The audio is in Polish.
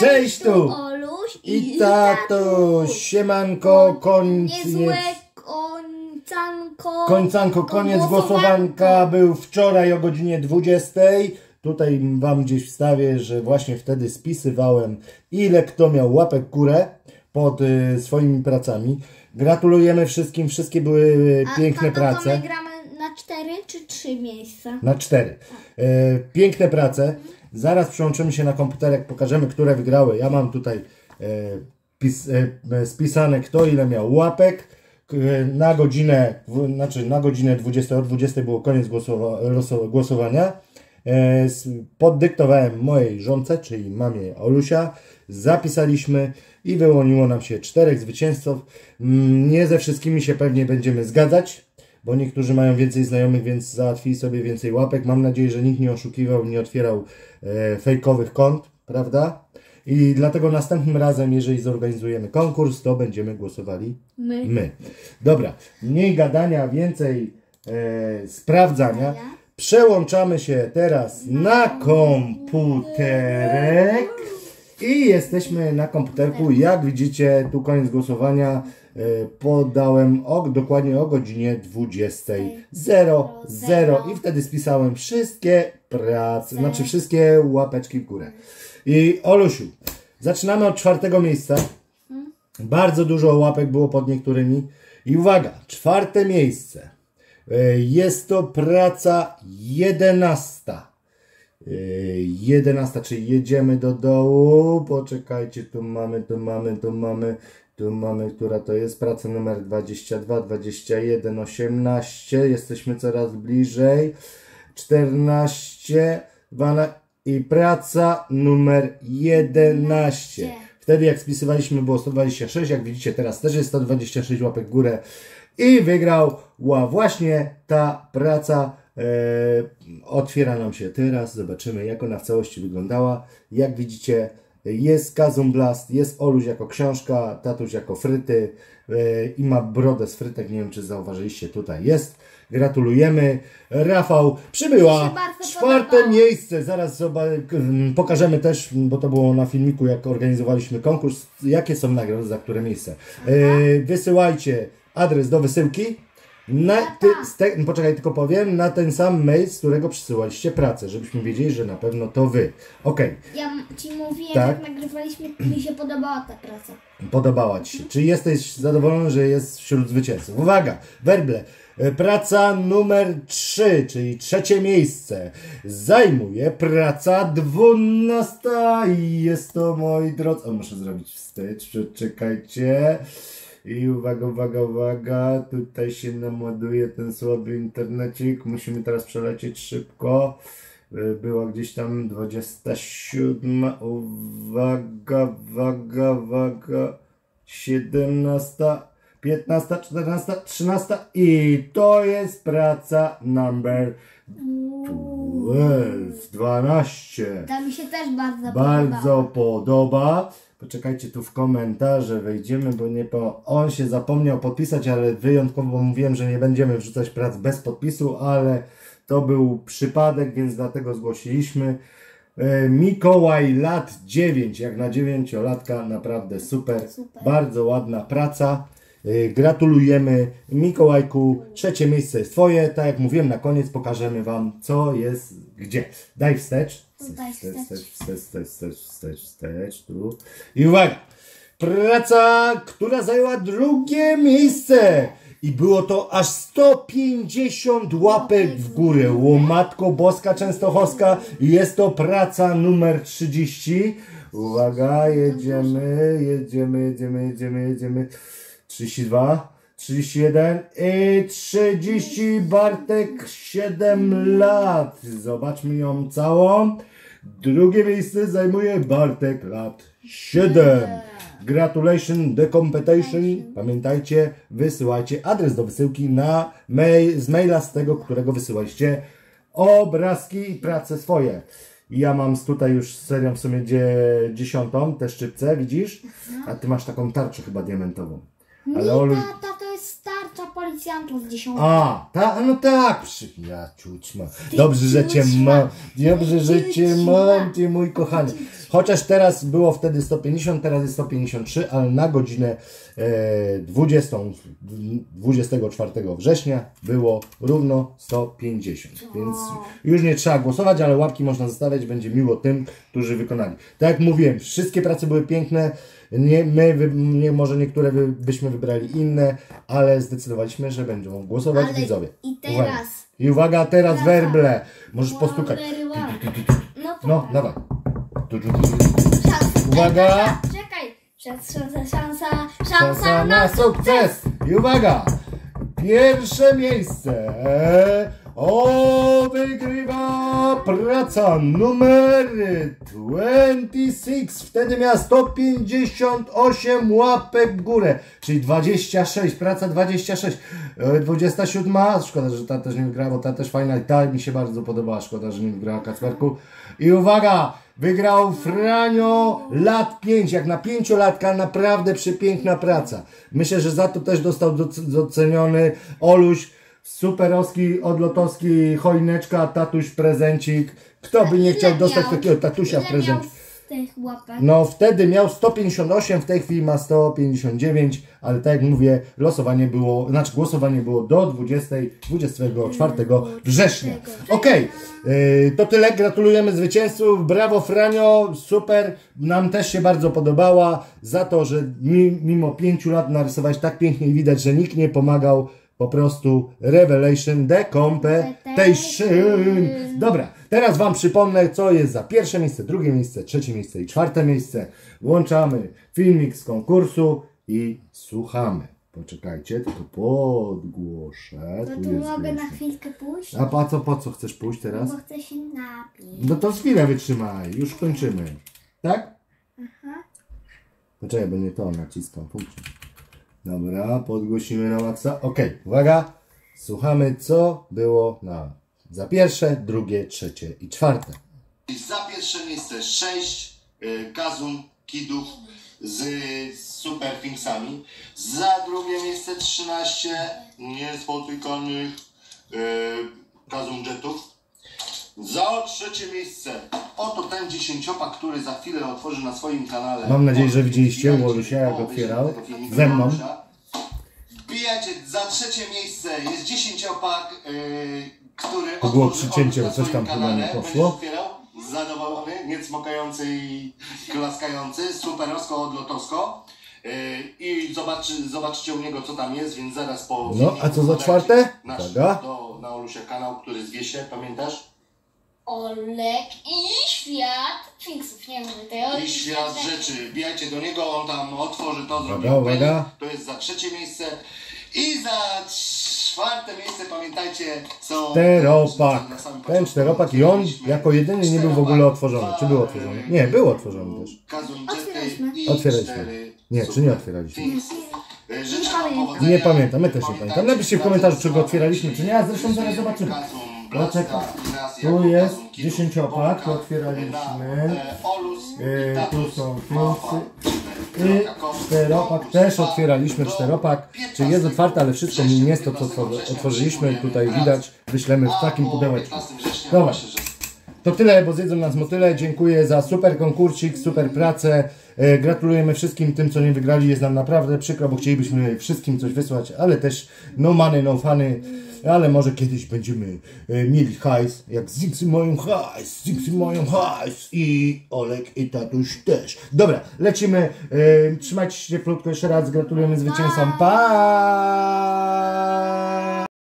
Cześć tu Oluś i tatuś. Siemanko, końcanko, koniec głosowanka był wczoraj o godzinie 20. Tutaj wam gdzieś wstawię, że właśnie wtedy spisywałem, ile kto miał łapek górę pod swoimi pracami. Gratulujemy wszystkim, wszystkie były piękne prace. My gramy na 4 czy 3 miejsca? Na 4. Piękne prace. Zaraz przełączymy się na komputerek, pokażemy, które wygrały. Ja mam tutaj spisane, kto ile miał łapek. Na godzinę, znaczy na godzinę 20, o 20 było koniec głosowania. Poddyktowałem mojej żonce, czyli mamie Olusia. Zapisaliśmy i wyłoniło nam się 4 zwycięzców. Nie ze wszystkimi się pewnie będziemy zgadzać, bo niektórzy mają więcej znajomych, więc załatwili sobie więcej łapek. Mam nadzieję, że nikt nie oszukiwał, nie otwierał fejkowych kont, prawda? I dlatego następnym razem, jeżeli zorganizujemy konkurs, to będziemy głosowali my. Dobra, mniej gadania, więcej sprawdzania. Przełączamy się teraz na komputerek i jesteśmy na komputerku. Jak widzicie, tu koniec głosowania podałem dokładnie o godzinie 20:00 i wtedy spisałem wszystkie prace, znaczy wszystkie łapeczki w górę. I Olusiu, zaczynamy od 4. miejsca. Bardzo dużo łapek było pod niektórymi. I uwaga, 4. miejsce. Jest to praca 11. 11, czyli jedziemy do dołu. Poczekajcie, tu mamy, która to jest praca numer 22, 21, 18. Jesteśmy coraz bliżej. 14, 12. I praca numer 11. Wtedy jak spisywaliśmy było 126, jak widzicie teraz też jest 126 łapek w górę. I wygrała właśnie ta praca. Otwiera nam się teraz, zobaczymy jak ona w całości wyglądała. Jak widzicie jest Kazumblast, jest Oluś jako książka, tatuś jako fryty i ma brodę z frytek, nie wiem czy zauważyliście, tutaj jest. Gratulujemy. Rafał przybyła. 4. miejsce. Zaraz pokażemy też, bo to było na filmiku, jak organizowaliśmy konkurs, jakie są nagrody za które miejsce. Wysyłajcie adres do wysyłki. Poczekaj, tylko powiem. Na ten sam mail, z którego przysyłaliście pracę, żebyśmy wiedzieli, że na pewno to wy. Okej. Ja ci mówiłem, tak? Jak nagrywaliśmy, mi się podobała ta praca. Podobała ci się. Czy jesteś zadowolony, że jest wśród zwycięzców? Uwaga, werble. Praca numer 3, czyli 3. miejsce, zajmuje praca 12 i jest to, moi drodzy, muszę zrobić wstecz, czekajcie. I uwaga, uwaga, uwaga, tutaj się nam ładuje ten słaby internecik, musimy teraz przelecieć szybko. Była gdzieś tam 27, uwaga, uwaga, uwaga, 17. 15, 14, 13 i to jest praca number 12. Ta mi się też bardzo podoba. Poczekajcie, tu w komentarze wejdziemy, bo on się zapomniał podpisać, ale wyjątkowo mówiłem, że nie będziemy wrzucać prac bez podpisu, ale to był przypadek, więc dlatego zgłosiliśmy. Mikołaj lat 9, jak na 9-latka naprawdę super, bardzo ładna praca. Gratulujemy Mikołajku, 3. miejsce jest twoje, tak jak mówiłem na koniec pokażemy wam co jest gdzie. Daj wstecz, wstecz, tu i uwaga, praca, która zajęła 2. miejsce i było to aż 150 łapek w górę, łomatko boska częstochowska, jest to praca numer 30, uwaga, jedziemy. 32, 31 i 30, Bartek 7 lat. Zobaczmy ją całą. 2. miejsce zajmuje Bartek lat 7. Gratulation, decompetition. Pamiętajcie, wysyłajcie adres do wysyłki na mail, z maila z tego, którego wysyłaliście obrazki i prace swoje. Ja mam tutaj już serią w sumie 10, te szczypce, widzisz? A ty masz taką tarczę chyba diamentową. Ale Oluś... to jest tarcza policji. policjantów z 10. A, ta, no tak, przyjaciół. Dobrze, że cię mam. Dobrze, że cię mam, ty mój kochany. Chociaż teraz było wtedy 150, teraz jest 153, ale na godzinę 20, 24 września było równo 150. Więc już nie trzeba głosować, ale łapki można zostawiać. Będzie miło tym, którzy wykonali. Tak jak mówiłem, wszystkie prace były piękne. Nie, może niektóre byśmy wybrali inne, ale zdecydowaliśmy, że będą głosować widzowie. I teraz. Uwaga. I uwaga, teraz werble. Możesz postukać. No, dawaj. Uwaga. Czekaj. Szansa na sukces. I uwaga. Pierwsze miejsce. Wygrywa praca numer 26. Wtedy miała 158 łapek w górę, czyli 26, praca 26. 27, szkoda, że ta też nie wygrała, bo ta też fajna i ta mi się bardzo podobała. Szkoda, że nie wygrała Kacperku. I uwaga, wygrał Franio lat 5, jak na 5-latka naprawdę przepiękna praca. Myślę, że za to też dostał doceniony Oluś Superowski, Odlotowski, Choineczka, Tatuś, Prezencik. Kto by nie chciał dostać takiego tatusia w prezencie? No wtedy miał 158, w tej chwili ma 159, ale tak jak mówię, losowanie było, znaczy głosowanie było do 24 września. Okej, to tyle, gratulujemy zwycięzców, brawo Franio, super, nam też się bardzo podobała za to, że mimo 5 lat narysowałeś tak pięknie i widać, że nikt nie pomagał. Po prostu Revelation Decompetation. Dobra, teraz wam przypomnę, co jest za pierwsze miejsce, drugie miejsce, trzecie miejsce i czwarte miejsce. Włączamy filmik z konkursu i słuchamy. Poczekajcie, tylko podgłoszę. No tu mogę na chwilkę pójść? A po co chcesz pójść teraz? Bo chcę się napić. No to chwilę wytrzymaj, już kończymy. Tak? Aha. Poczekaj, bo nie to naciskam. Dobra, podgłosimy na maksa. Okej, uwaga. Słuchamy, co było za pierwsze, drugie, trzecie i czwarte. Za pierwsze miejsce 6 Kazoom Kidów z Superthingsami. Za drugie miejsce 13 niespotykanych Kazoom jetów. Za trzecie miejsce, oto ten dziesięciopak, który za chwilę otworzy na swoim kanale. Mam nadzieję, że widzieliście u Olusia, jak otwierał ze mną. Wbijacie, za trzecie miejsce jest dziesięciopak, który otworzy na swoim kanale. Będzie otwierał, zadowolony, niecmokający i klaskający, superowsko, odlotowsko. I zobaczcie u niego, co tam jest, więc zaraz po... No, a co za czwarte? Na Olusia kanał, który zwie się, pamiętasz? Olek i Świat Finksów, nie mówię teorii. I Świat Rzeczy, wbijajcie do niego, on tam otworzy to, zrobi. To jest za trzecie miejsce. I za czwarte miejsce, pamiętajcie, co... Czteropak. Ten czteropak i on jako jedyny nie był w ogóle otworzony. Czy był otworzony? Nie, był otworzony też. Otwieraliśmy. Nie, czy nie otwieraliśmy? Nie pamiętam, my też nie pamiętam. Napiszcie w komentarzu, czy go otwieraliśmy, czy nie, a zresztą zaraz zobaczymy. No czekaj, tu jest dziesięciopak, to otwieraliśmy, tu są filmsy i czteropak, też otwieraliśmy czteropak, czyli jest otwarty, ale wszystko nie jest to, co otworzyliśmy, tutaj widać, wyślemy w takim pudełeczku. Dobra, to tyle, bo zjedzą nas motyle, dziękuję za super konkursik, super pracę, gratulujemy wszystkim tym, co nie wygrali, jest nam naprawdę przykro, bo chcielibyśmy wszystkim coś wysłać, ale też no money, no funny. Ale może kiedyś będziemy mieli hajs, jak Zixi mają hajs i Olek i tatuś też. Dobra, lecimy, trzymajcie się cieplutko, jeszcze raz gratulujemy zwycięzcom, pa!